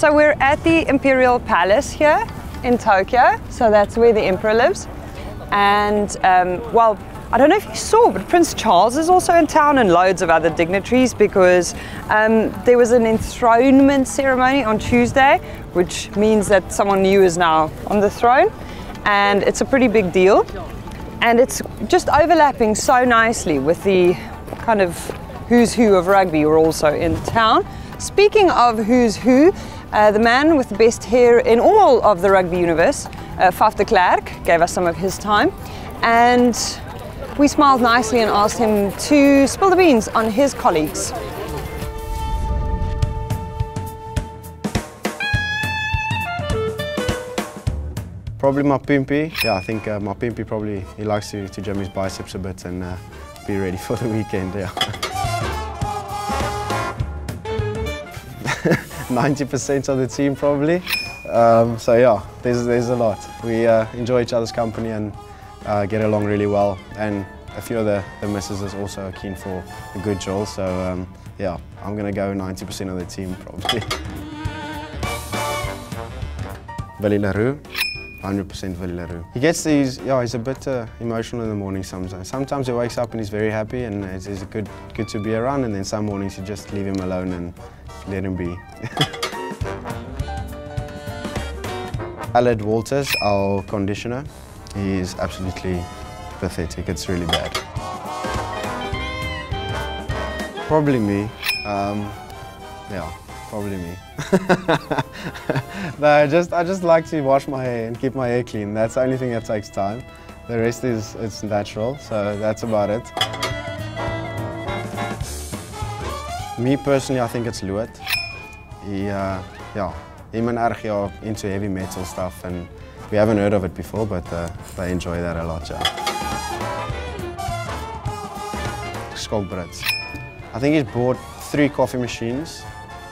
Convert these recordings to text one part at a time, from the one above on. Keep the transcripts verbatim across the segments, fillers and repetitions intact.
So we're at the Imperial Palace here in Tokyo. So that's where the emperor lives. And um, well, I don't know if you saw, but Prince Charles is also in town and loads of other dignitaries, because um, there was an enthronement ceremony on Tuesday, which means that someone new is now on the throne. And it's a pretty big deal. And it's just overlapping so nicely with the kind of who's who of rugby who are also in town. Speaking of who's who, uh, the man with the best hair in all of the rugby universe, uh, Faf de Klerk, gave us some of his time. And we smiled nicely and asked him to spill the beans on his colleagues. Probably Mapimpi. Yeah, I think uh, Mapimpi probably, he likes to, to jam his biceps a bit and uh, be ready for the weekend, yeah. ninety percent of the team probably. Um, so yeah, there's, there's a lot. We uh, enjoy each other's company and uh, get along really well. And a few of the, the missus is also are keen for a good drill. So um, yeah, I'm gonna go ninety percent of the team probably. Willi Leroux. one hundred percent Willi Leroux. He gets these, yeah, he's a bit uh, emotional in the morning sometimes. Sometimes he wakes up and he's very happy and it's, it's good, good to be around, and then some mornings you just leave him alone and let him be. Aled Walters, our conditioner, he is absolutely pathetic, it's really bad. Probably me, um, yeah. Probably me. No, I just I just like to wash my hair and keep my hair clean. That's the only thing that takes time. The rest is it's natural, so that's about it. Me personally, I think it's Luit. He, uh, yeah, him and Archie are into heavy metal stuff, and we haven't heard of it before, but uh, they enjoy that a lot. Yeah. Schalk Brits. I think he's bought three coffee machines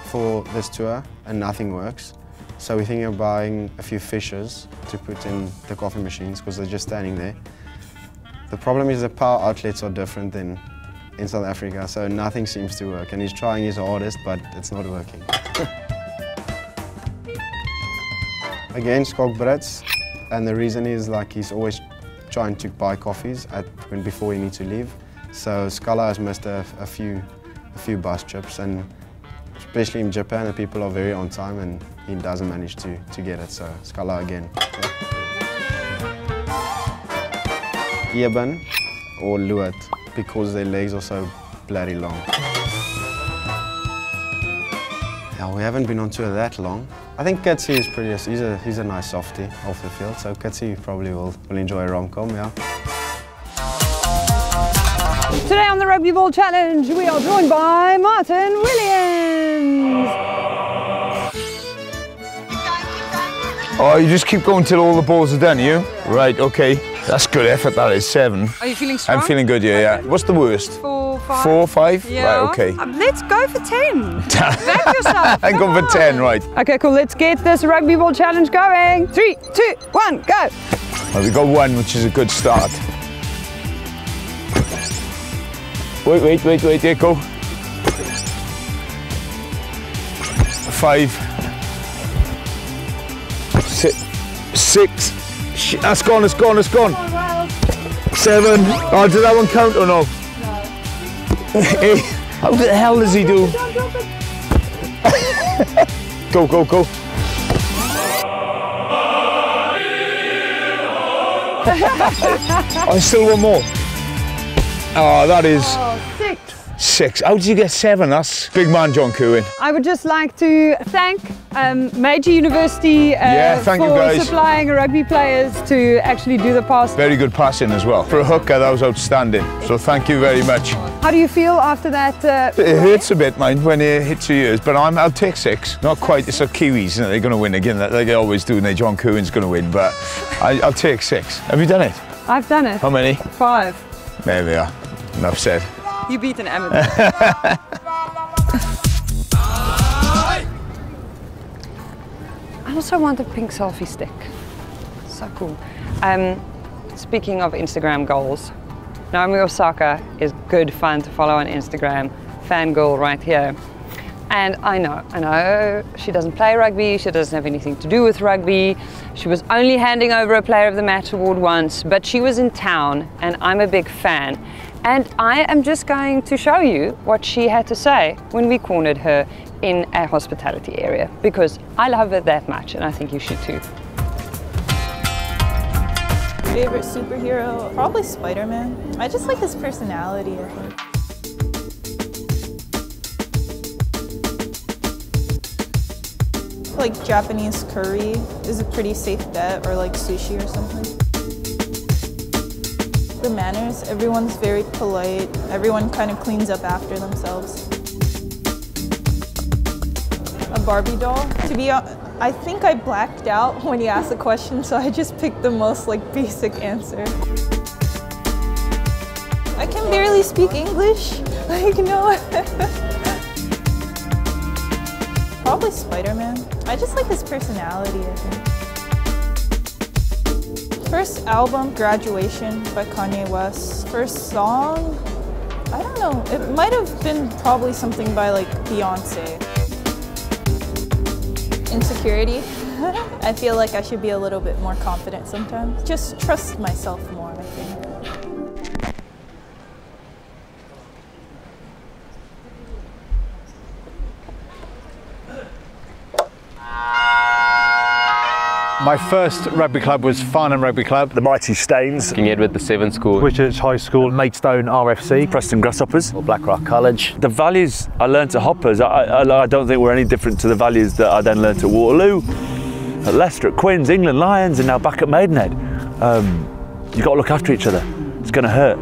for this tour and nothing works. So we're thinking of buying a few fishers to put in the coffee machines because they're just standing there. The problem is the power outlets are different than in South Africa, so nothing seems to work. And he's trying his hardest, but it's not working. Again, Schalk Brits. And the reason is like he's always trying to buy coffees at, when before he needs to leave. So Scala has missed a, a few a few bus trips, and especially in Japan, the people are very on time and he doesn't manage to, to get it, so Scala again. Yeah. Iben or Luit, because their legs are so bloody long. Yeah, we haven't been on tour that long. I think Katsy is pretty, he's a, he's a nice softie off the field, so Katsy probably will, will enjoy a rom-com, yeah. Today on the Rugby Ball Challenge, we are joined by Martin Williams. Oh, you just keep going till all the balls are done, you? Right, okay. That's good effort, that is. Seven. Are you feeling strong? I'm feeling good, yeah, yeah. What's the worst? Four, five. Four, five? Yeah. Right, okay. Um, let's go for ten. Back yourself. I go for ten, right. Okay, cool. Let's get this Rugby Ball Challenge going. Three, two, one, go. Well, we got one, which is a good start. Wait, wait, wait, wait, there, go. Five. Six. Six. Shit, that's gone, it's gone, it's gone. Oh, wow. Seven. Oh, did that one count or no? No. Eight. How the hell does he do? Go, go, go. I still want more. Oh, that is... Oh, six. Six. How did you get seven? That's big man John Cohen. I would just like to thank um, Major University uh, yeah, thank for you guys. Supplying rugby players to actually do the pass. Very good passing as well. For a hooker, that was outstanding. So thank you very much. How do you feel after that? Uh, it hurts a bit, mate, when it hits your ears, but I'm, I'll take six. Not quite, it's the Kiwis, isn't it? They're going to win again. They always do, and John Cohen's going to win, but I, I'll take six. Have you done it? I've done it. How many? Five. There we are. Enough said. You beat an amateur. I also want a pink selfie stick. So cool. Um, speaking of Instagram goals, Naomi Osaka is good fun to follow on Instagram. Fangirl right here. And I know, I know, she doesn't play rugby, she doesn't have anything to do with rugby. She was only handing over a Player of the Match award once, but she was in town and I'm a big fan. And I am just going to show you what she had to say when we cornered her in our hospitality area, because I love her that much and I think you should too. Favorite superhero? Probably Spider-Man. I just like his personality, I think. Like Japanese curry is a pretty safe bet, or like sushi or something. The manners, everyone's very polite. Everyone kind of cleans up after themselves. A Barbie doll. To be honest, I think I blacked out when you asked the question, so I just picked the most like basic answer. I can barely speak English. Like, no. Probably Spider-Man. I just like his personality, I think. First album, Graduation by Kanye West. First song, I don't know. It might have been probably something by like Beyonce. Insecurity. I feel like I should be a little bit more confident sometimes. Just trust myself more, I think. My first rugby club was Farnham Rugby Club. The Mighty Stains. King Edward the seventh School. Wycherley's High School. Maidstone R F C. Preston Grasshoppers. Or Blackrock College. The values I learned at Hoppers, I, I, I don't think were any different to the values that I then learned at Waterloo, at Leicester, at Queens, England Lions, and now back at Maidenhead. Um, you've got to look after each other. It's going to hurt.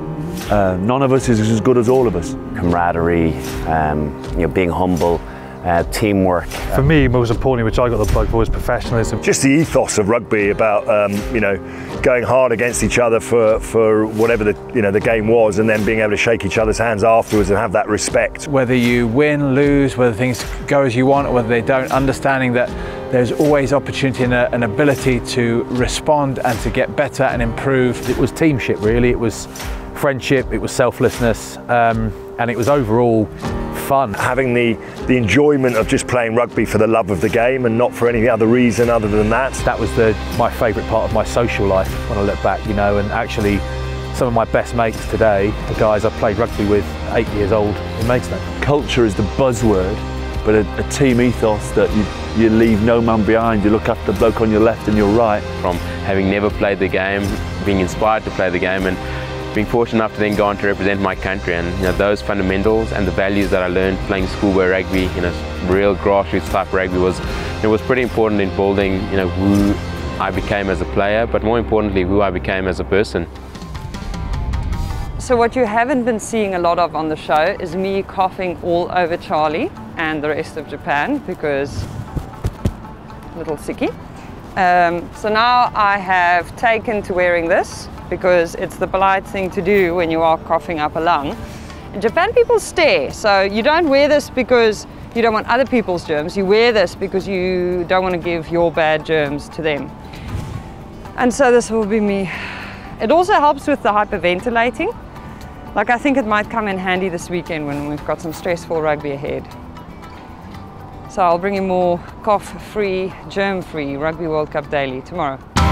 Uh, none of us is as good as all of us. Camaraderie, um, you know, being humble. Uh, teamwork. For me, most importantly, which I got the plug for, was professionalism. Just the ethos of rugby about um, you know, going hard against each other for for whatever the you know the game was, and then being able to shake each other's hands afterwards and have that respect. Whether you win, lose, whether things go as you want or whether they don't, understanding that there's always opportunity and an ability to respond and to get better and improve. It was teamship, really. It was friendship. It was selflessness, um, and it was overall fun. Having the, the enjoyment of just playing rugby for the love of the game and not for any other reason other than that. That was the, my favourite part of my social life when I look back, you know, and actually some of my best mates today, the guys I played rugby with eight years old in Maidstone. Culture is the buzzword, but a, a team ethos that you, you leave no man behind, you look after the bloke on your left and your right. From having never played the game, being inspired to play the game, and being fortunate enough to then go on to represent my country, and you know, those fundamentals and the values that I learned playing schoolboy rugby, you know, real grassroots type rugby, was it was pretty important in building, you know, who I became as a player, but more importantly, who I became as a person. So what you haven't been seeing a lot of on the show is me coughing all over Charlie and the rest of Japan because a little sicky. Um, so now I have taken to wearing this, because it's the polite thing to do when you are coughing up a lung. In Japan, people stare, so you don't wear this because you don't want other people's germs, you wear this because you don't want to give your bad germs to them. And so this will be me. It also helps with the hyperventilating. Like, I think it might come in handy this weekend when we've got some stressful rugby ahead. So I'll bring you more cough-free, germ-free Rugby World Cup Daily tomorrow.